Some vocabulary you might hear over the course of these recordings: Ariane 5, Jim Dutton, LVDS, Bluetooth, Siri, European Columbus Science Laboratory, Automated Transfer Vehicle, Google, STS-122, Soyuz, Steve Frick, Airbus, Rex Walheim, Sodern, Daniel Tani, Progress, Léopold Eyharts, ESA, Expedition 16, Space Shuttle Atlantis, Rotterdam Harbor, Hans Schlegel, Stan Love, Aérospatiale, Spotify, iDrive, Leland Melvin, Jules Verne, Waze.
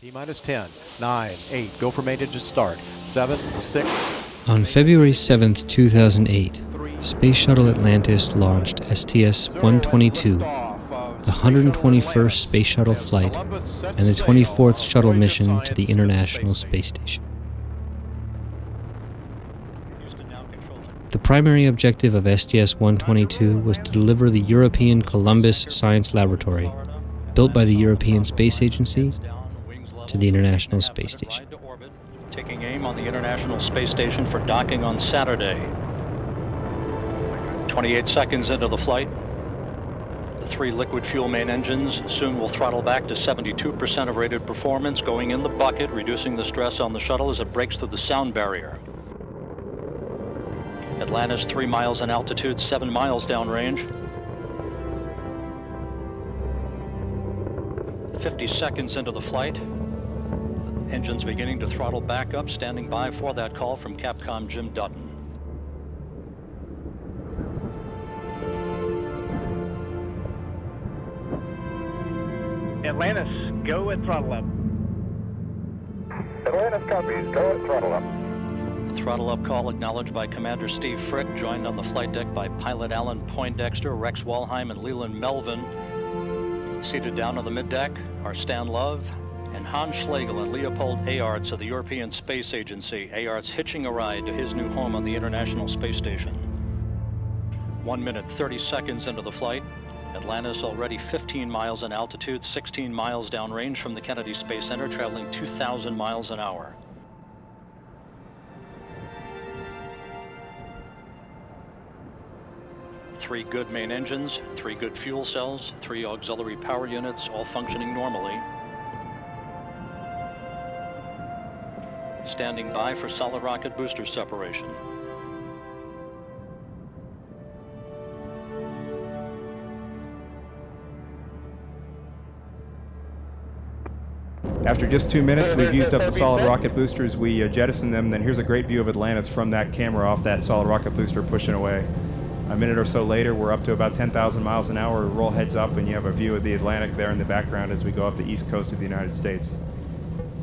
T minus 10, 9, 8, go for main engine start, 7, 6... On February 7, 2008, Space Shuttle Atlantis launched STS-122, the 121st Space Shuttle flight and the 24th shuttle mission to the International Space Station. The primary objective of STS-122 was to deliver the European Columbus Science Laboratory, built by the European Space Agency, to the International Space Station. Taking aim on the International Space Station for docking on Saturday. 28 seconds into the flight, the three liquid fuel main engines soon will throttle back to 72% of rated performance, going in the bucket, reducing the stress on the shuttle as it breaks through the sound barrier. Atlantis 3 miles in altitude, 7 miles downrange. 50 seconds into the flight, engines beginning to throttle back up, standing by for that call from Capcom Jim Dutton. Atlantis, go and throttle up. Atlantis copies, go and throttle up. The throttle up call acknowledged by Commander Steve Frick, joined on the flight deck by pilot Alan Poindexter, Rex Walheim, and Leland Melvin. Seated down on the middeck are Stan Love and Hans Schlegel and Léopold Eyharts of the European Space Agency. Eyharts hitching a ride to his new home on the International Space Station. 1 minute, 30 seconds into the flight, Atlantis already 15 miles in altitude, 16 miles downrange from the Kennedy Space Center, traveling 2,000 miles an hour. Three good main engines, three good fuel cells, three auxiliary power units, all functioning normally. Standing by for solid rocket booster separation. After just 2 minutes, we've used up the solid rocket boosters. We jettisoned them. Then here's a great view of Atlantis from that camera off that solid rocket booster pushing away. A minute or so later, we're up to about 10,000 miles an hour. Roll heads up, and you have a view of the Atlantic there in the background as we go up the east coast of the United States.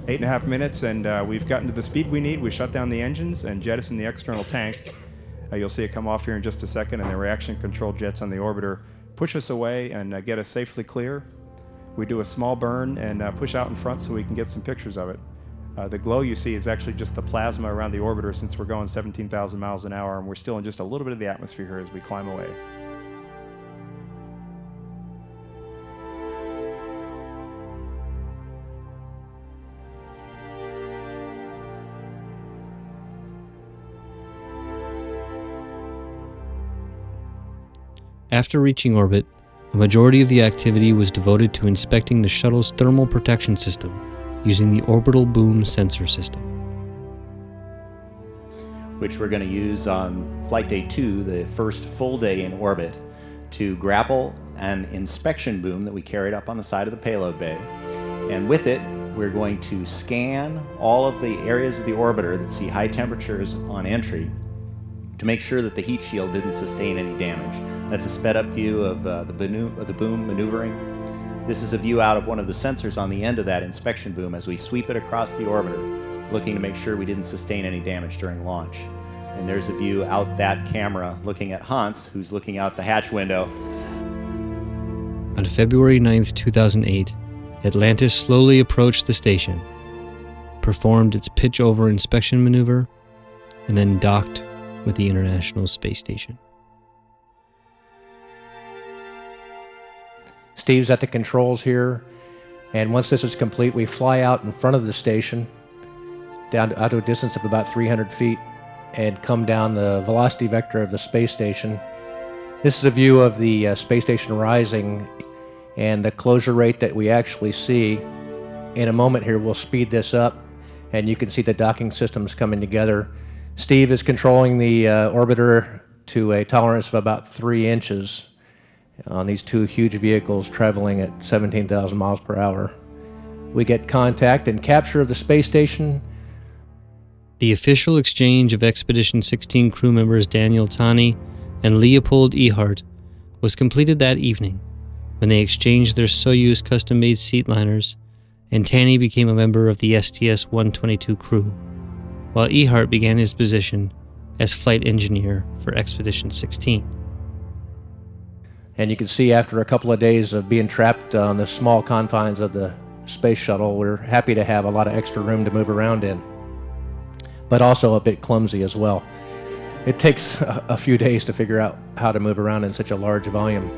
8.5 minutes, and we've gotten to the speed we need. We shut down the engines and jettisoned the external tank. You'll see it come off here in just a second, and the reaction control jets on the orbiter push us away and get us safely clear. We do a small burn and push out in front so we can get some pictures of it. The glow you see is actually just the plasma around the orbiter, since we're going 17,000 miles an hour and we're still in just a little bit of the atmosphere here as we climb away. After reaching orbit, a majority of the activity was devoted to inspecting the shuttle's thermal protection system, using the orbital boom sensor system, which we're going to use on flight day 2, the first full day in orbit, to grapple an inspection boom that we carried up on the side of the payload bay. And with it, we're going to scan all of the areas of the orbiter that see high temperatures on entry to make sure that the heat shield didn't sustain any damage. That's a sped up view of the boom maneuvering. This is a view out of one of the sensors on the end of that inspection boom as we sweep it across the orbiter, looking to make sure we didn't sustain any damage during launch. And there's a view out that camera looking at Hans, who's looking out the hatch window. On February 9, 2008, Atlantis slowly approached the station, performed its pitch-over inspection maneuver, and then docked with the International Space Station. Steve's at the controls here, and once this is complete, we fly out in front of the station, down to a distance of about 300 feet, and come down the velocity vector of the space station. This is a view of the space station rising, and the closure rate that we actually see. In a moment here, we'll speed this up, and you can see the docking systems coming together. Steve is controlling the orbiter to a tolerance of about 3 inches on these two huge vehicles traveling at 17,000 miles per hour. We get contact and capture of the space station. The official exchange of Expedition 16 crew members Daniel Tani and Léopold Eyharts was completed that evening when they exchanged their Soyuz custom-made seatliners and Tani became a member of the STS-122 crew, while Eyhart began his position as flight engineer for Expedition 16. And you can see after a couple of days of being trapped on the small confines of the space shuttle, we're happy to have a lot of extra room to move around in, but also a bit clumsy as well. It takes a few days to figure out how to move around in such a large volume.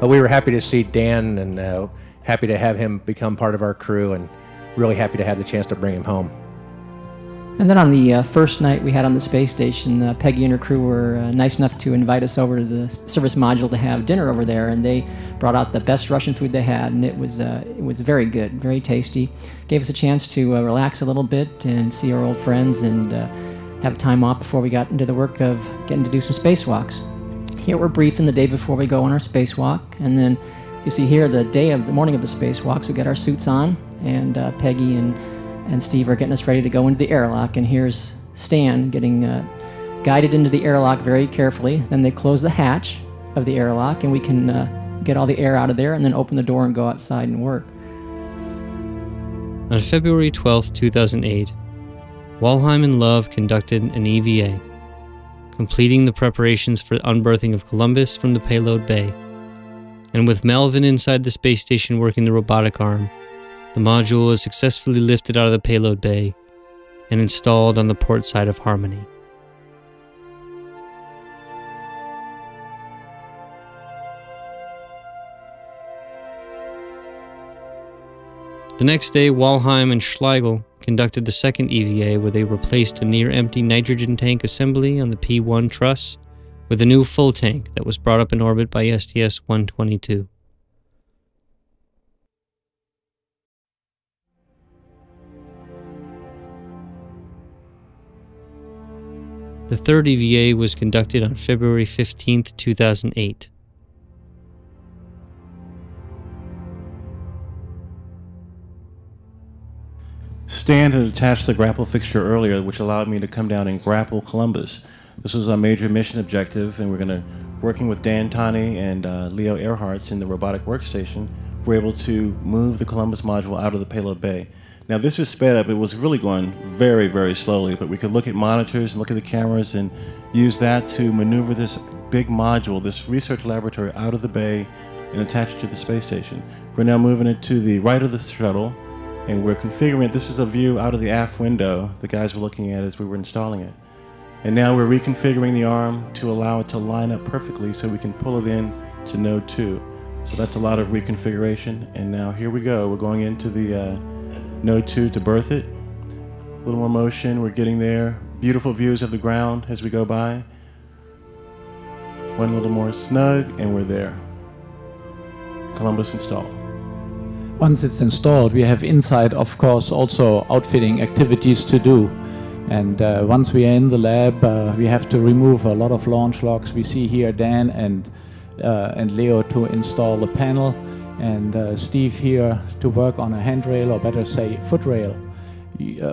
But we were happy to see Dan and happy to have him become part of our crew, and really happy to have the chance to bring him home. And then on the first night we had on the space station, Peggy and her crew were nice enough to invite us over to the service module to have dinner over there, and they brought out the best Russian food they had, and it was very good, very tasty. Gave us a chance to relax a little bit and see our old friends and have time off before we got into the work of getting to do some spacewalks. Here we're briefing the day before we go on our spacewalk, and then you see here the day of the morning of the spacewalks, we get our suits on, and Peggy and Steve are getting us ready to go into the airlock, and here's Stan getting guided into the airlock very carefully. Then they close the hatch of the airlock, and we can get all the air out of there and then open the door and go outside and work. On February 12, 2008, Walheim and Love conducted an EVA, completing the preparations for unberthing of Columbus from the payload bay. And with Melvin inside the space station working the robotic arm, the module was successfully lifted out of the payload bay and installed on the port side of Harmony. The next day, Walheim and Schlegel conducted the second EVA, where they replaced a near-empty nitrogen tank assembly on the P-1 truss with a new full tank that was brought up in orbit by STS-122. The third EVA was conducted on February 15, 2008. Stan had attached the grapple fixture earlier, which allowed me to come down and grapple Columbus. This was our major mission objective, and we're working with Dan Tani and Leo Eyharts in the robotic workstation, we're able to move the Columbus module out of the payload bay. Now this is sped up. It was really going very, very slowly, but we could look at monitors and look at the cameras and use that to maneuver this big module, this research laboratory, out of the bay and attach it to the space station. We're now moving it to the right of the shuttle, and we're configuring it. This is a view out of the aft window the guys were looking at as we were installing it. And now we're reconfiguring the arm to allow it to line up perfectly so we can pull it in to node 2. So that's a lot of reconfiguration, and now here we go. We're going into the node 2 to berth it. A little more motion, we're getting there. Beautiful views of the ground as we go by. One little more snug, and we're there. Columbus installed. Once it's installed, we have inside, of course, also outfitting activities to do. And once we are in the lab, we have to remove a lot of launch logs. We see here Dan and Leo to install a panel, and Steve here to work on a handrail, or better say, footrail.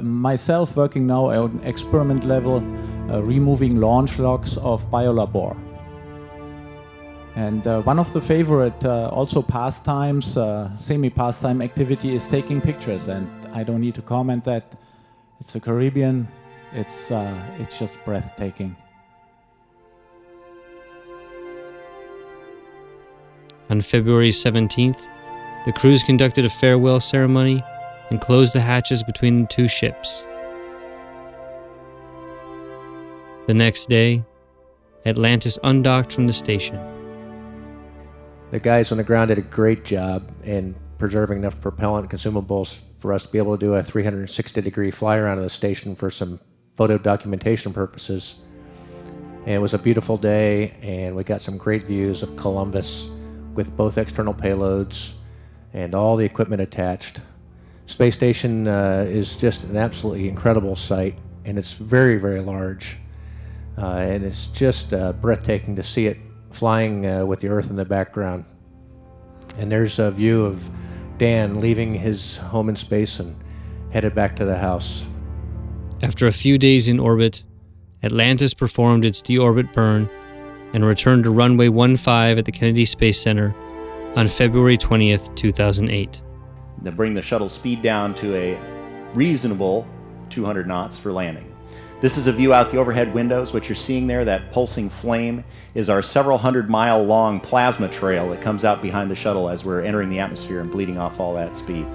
Myself working now at an experiment level, removing launch logs of biolabor. And one of the favorite also pastimes, semi-pastime activity, is taking pictures, and I don't need to comment that. It's the Caribbean, it's just breathtaking. On February 17th, the crews conducted a farewell ceremony and closed the hatches between the two ships. The next day, Atlantis undocked from the station. The guys on the ground did a great job in preserving enough propellant consumables for us to be able to do a 360-degree fly around of the station for some photo documentation purposes. And it was a beautiful day, and we got some great views of Columbus with both external payloads and all the equipment attached. Space station is just an absolutely incredible sight, and it's very, very large. And it's just breathtaking to see it flying with the Earth in the background. And there's a view of Dan leaving his home in space and headed back to the house. After a few days in orbit, Atlantis performed its deorbit burn and returned to runway 15 at the Kennedy Space Center on February 20th, 2008. They bring the shuttle speed down to a reasonable 200 knots for landing. This is a view out the overhead windows. What you're seeing there, that pulsing flame, is our several hundred mile long plasma trail that comes out behind the shuttle as we're entering the atmosphere and bleeding off all that speed.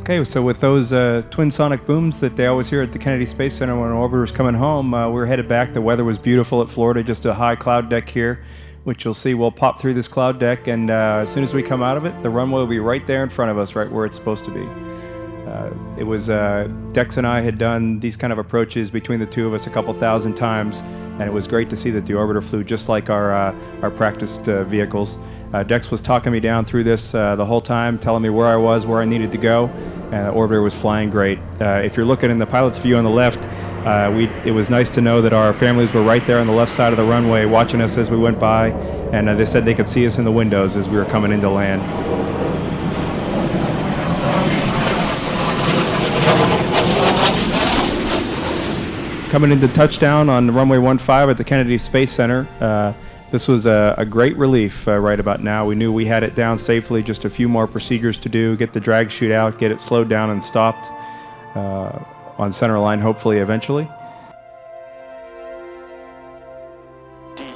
Okay, so with those twin sonic booms that they always hear at the Kennedy Space Center when an orbiter was coming home, we were headed back. The weather was beautiful at Florida, just a high cloud deck here, which you'll see will pop through this cloud deck, and as soon as we come out of it, the runway will be right there in front of us, right where it's supposed to be. It was, Dex and I had done these kind of approaches between the two of us a couple thousand times, and it was great to see that the orbiter flew just like our practiced vehicles. Dex was talking me down through this the whole time, telling me where I was, where I needed to go, and the orbiter was flying great. If you're looking in the pilot's view on the left, it was nice to know that our families were right there on the left side of the runway watching us as we went by, and they said they could see us in the windows as we were coming into land. Coming into touchdown on runway 15 at the Kennedy Space Center, this was a great relief right about now. We knew we had it down safely, just a few more procedures to do, get the drag chute out, get it slowed down and stopped on center line, hopefully eventually. 10,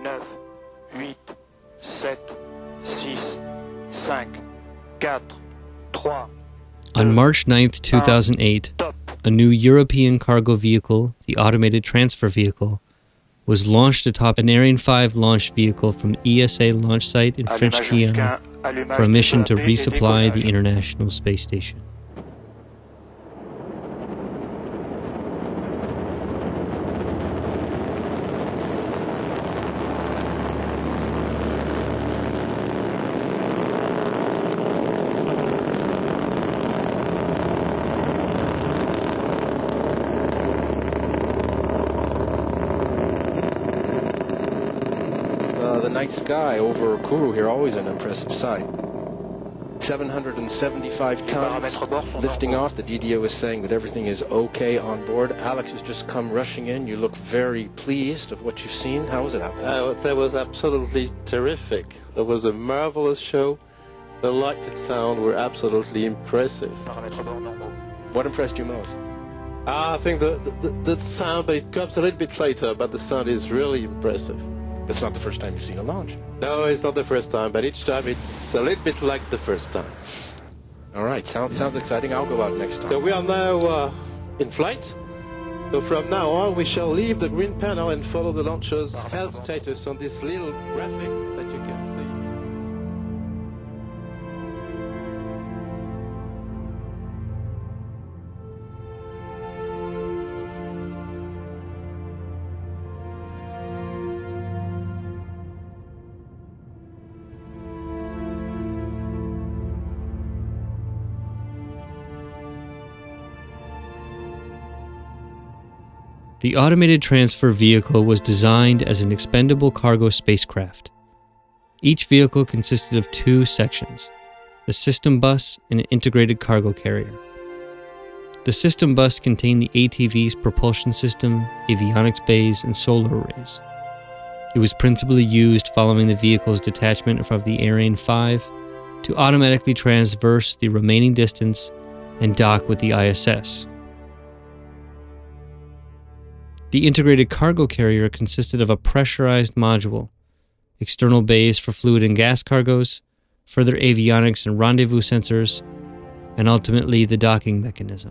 9, 8, 7, 6, 5, 4, 3. On March 9th, 2008, a new European cargo vehicle, the Automated Transfer Vehicle, was launched atop an Ariane 5 launch vehicle from ESA launch site in French Guiana for a mission to resupply the International Space Station. Sky over Kourou here, always an impressive sight. 775 tons lifting off. The DDO is saying that everything is okay on board. Alex has just come rushing in. You look very pleased of what you've seen. How was it out there? That was absolutely terrific. It was a marvelous show. The light and sound were absolutely impressive. What impressed you most? I think the sound, but it comes a little bit later, but the sound is really impressive. It's not the first time you've seen a launch. No, it's not the first time, but each time it's a little bit like the first time. All right, sounds exciting. I'll go out next time. So we are now in flight. So from now on, we shall leave the green panel and follow the launcher's health status on this little graphic that you can see. The Automated Transfer Vehicle was designed as an expendable cargo spacecraft. Each vehicle consisted of two sections, the system bus and an integrated cargo carrier. The system bus contained the ATV's propulsion system, avionics bays, and solar arrays. It was principally used following the vehicle's detachment from the Ariane 5 to automatically traverse the remaining distance and dock with the ISS. The integrated cargo carrier consisted of a pressurized module, external bays for fluid and gas cargoes, further avionics and rendezvous sensors, and ultimately the docking mechanism.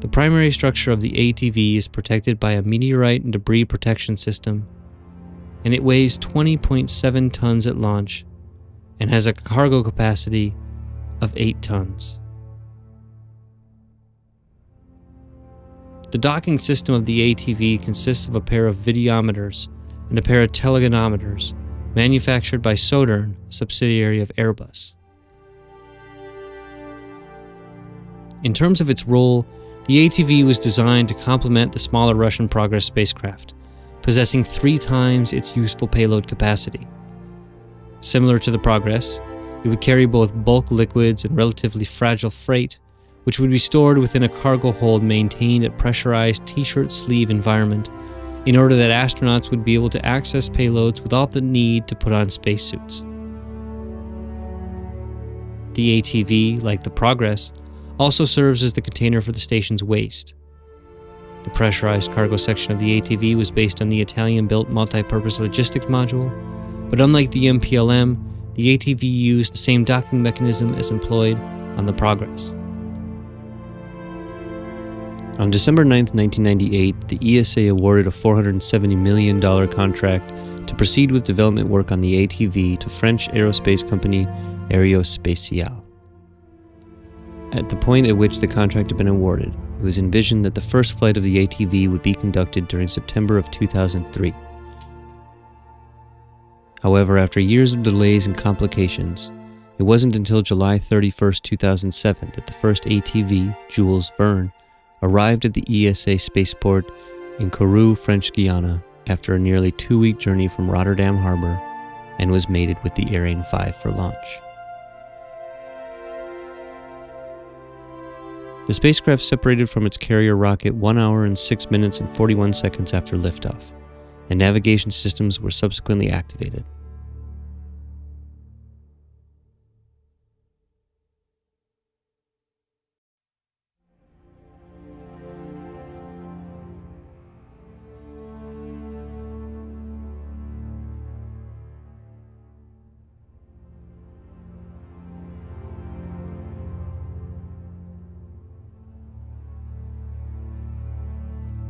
The primary structure of the ATV is protected by a meteorite and debris protection system, and it weighs 20.7 tons at launch and has a cargo capacity of 8 tons. The docking system of the ATV consists of a pair of videometers and a pair of telegonometers manufactured by Sodern, a subsidiary of Airbus. In terms of its role, the ATV was designed to complement the smaller Russian Progress spacecraft, possessing 3 times its useful payload capacity. Similar to the Progress, it would carry both bulk liquids and relatively fragile freight, which would be stored within a cargo hold maintained at pressurized T-shirt sleeve environment in order that astronauts would be able to access payloads without the need to put on spacesuits. The ATV, like the Progress, also serves as the container for the station's waste. The pressurized cargo section of the ATV was based on the Italian-built multi-purpose logistics module, but unlike the MPLM, the ATV used the same docking mechanism as employed on the Progress. On December 9, 1998, the ESA awarded a $470 million contract to proceed with development work on the ATV to French aerospace company Aérospatiale. At the point at which the contract had been awarded, it was envisioned that the first flight of the ATV would be conducted during September of 2003. However, after years of delays and complications, it wasn't until July 31, 2007 that the first ATV, Jules Verne, arrived at the ESA spaceport in Kourou, French Guiana, after a nearly two-week journey from Rotterdam Harbor, and was mated with the Ariane 5 for launch. The spacecraft separated from its carrier rocket 1 hour and 6 minutes and 41 seconds after liftoff, and navigation systems were subsequently activated.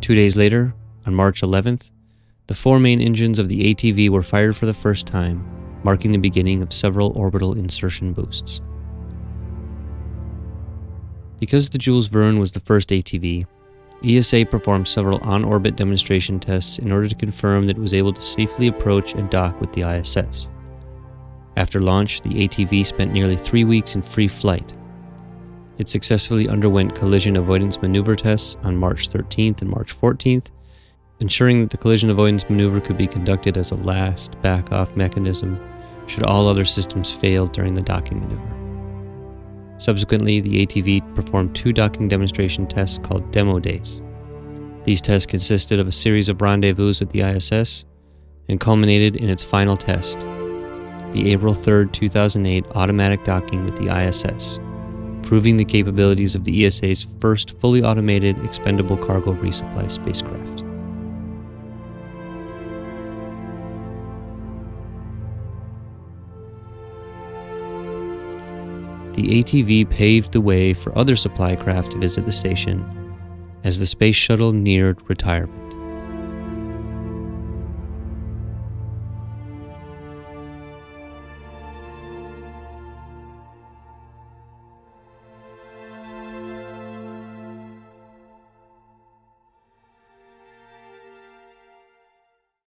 Two days later, on March 11th, the four main engines of the ATV were fired for the first time, marking the beginning of several orbital insertion boosts. Because the Jules Verne was the first ATV, ESA performed several on-orbit demonstration tests in order to confirm that it was able to safely approach and dock with the ISS. After launch, the ATV spent nearly 3 weeks in free flight. It successfully underwent collision avoidance maneuver tests on March 13th and March 14th, ensuring that the collision avoidance maneuver could be conducted as a last back-off mechanism should all other systems fail during the docking maneuver. Subsequently, the ATV performed two docking demonstration tests called demo days. These tests consisted of a series of rendezvous with the ISS and culminated in its final test, the April 3, 2008 automatic docking with the ISS, proving the capabilities of the ESA's first fully automated expendable cargo resupply spacecraft. The ATV paved the way for other supply craft to visit the station as the space shuttle neared retirement.